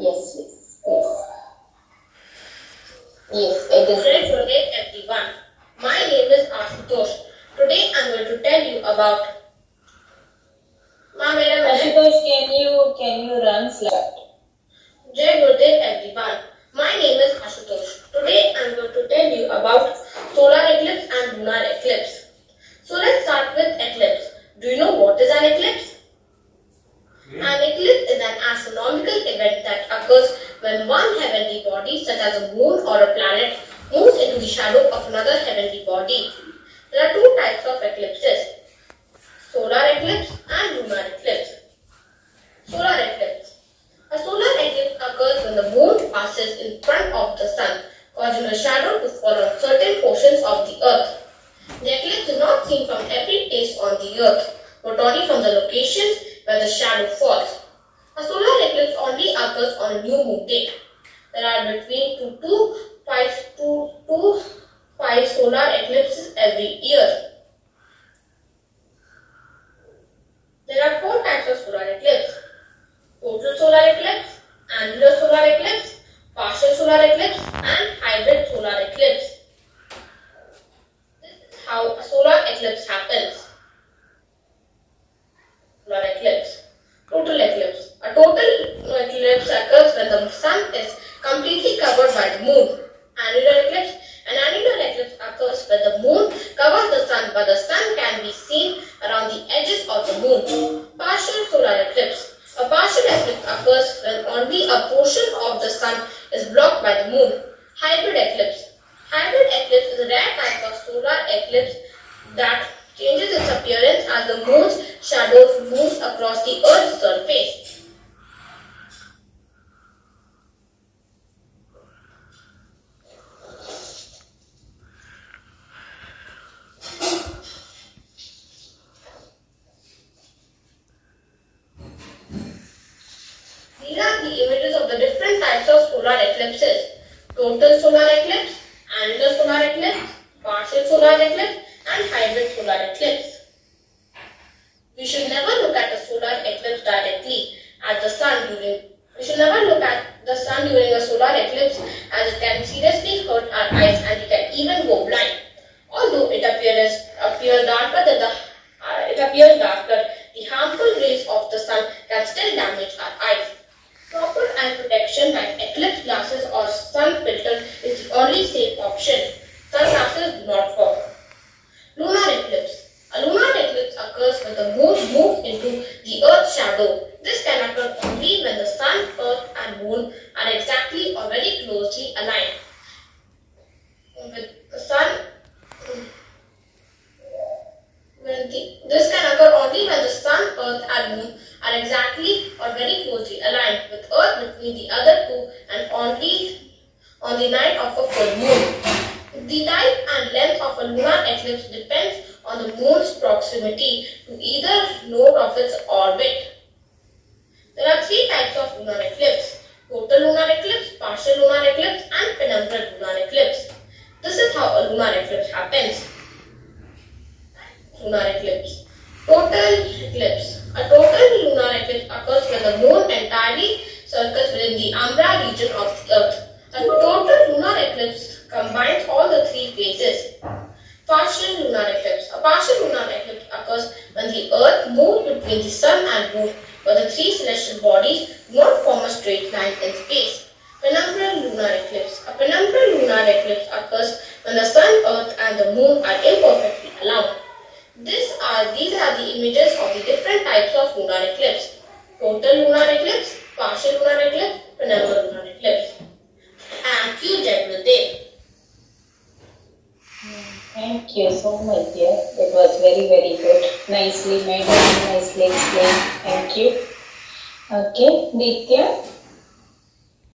Yes, it is. Friends, everyone. My name is Ashutosh. Today I am going to tell you about. Ashutosh, can you run slide? Jai Gurudev, everyone. My name is Ashutosh. Today I am going to tell you about solar eclipse and lunar eclipse. So let's start with eclipse. Do you know what is an eclipse? An eclipse is an astronomical event that occurs when one heavenly body, such as a moon or a planet, moves into the shadow of another heavenly body. There are two types of eclipses: solar eclipse and lunar eclipse. Solar eclipse. A solar eclipse occurs when the moon passes in front of the sun, causing a shadow to fall on certain portions of the earth. The eclipse is not seen from every place on the earth, but only from the locations where the shadow falls. A solar eclipse only occurs on a new moon day. There are between 2 to 5 solar eclipses every year. There are four types of solar eclipse: total solar eclipse, annular solar eclipse, partial solar eclipse, and hybrid solar eclipse. This is how a solar eclipse happens. Solar eclipse. Total eclipse. A total eclipse occurs when the sun is completely covered by the moon. Annular eclipse. An annular eclipse occurs when the moon covers the sun, but the sun can be seen around the edges of the moon. Partial solar eclipse. A partial eclipse occurs when only a portion of the sun is blocked by the moon. Hybrid eclipse. Hybrid eclipse is a rare type of solar eclipse that changes its appearance as the moon's shadow moves across the earth's surface. These are the images of the different types of solar eclipses: total solar eclipse, annular solar eclipse, partial solar eclipse, and hybrid solar eclipse. We should never look at a solar eclipse directly at the sun during. We should never look at the sun during a solar eclipse, as it can seriously hurt our eyes and it can even go blind. Although it appears darker, the harmful rays of the sun can still damage our eyes. Proper eye protection by eclipse glasses or sun filter is the only safe option. Sunglasses do not work. Lunar eclipse. A lunar eclipse occurs when the moon moves into the earth's shadow. This can occur only when the sun, earth and moon are exactly or very closely aligned. This can occur only when the sun, earth and moon are exactly or very closely aligned, with earth between the other two and only on the night of a full moon. The type and length of a lunar eclipse depends on the moon's proximity to either node of its orbit. There are three types of lunar eclipse: total lunar eclipse, partial lunar eclipse, and penumbral lunar eclipse. This is how a lunar eclipse happens. Lunar eclipse. Total eclipse. A total lunar eclipse occurs when the moon entirely circles within the umbra region of the earth. A total lunar eclipse combines all the three phases. Partial lunar eclipse. A partial lunar eclipse occurs when the earth moves between the sun and moon, but the three celestial bodies do not form a straight line in space. Penumbral lunar eclipse. A penumbral lunar eclipse occurs when the sun, earth and the moon are imperfectly aligned. These are the images of the different types of lunar eclipse: total lunar eclipse, partial lunar eclipse, penumbral lunar eclipse. Thank you, Jai Gurudev. Thank you so much, dear. It was very, very good. Nicely made, nicely explained. Thank you. Okay, Nitya.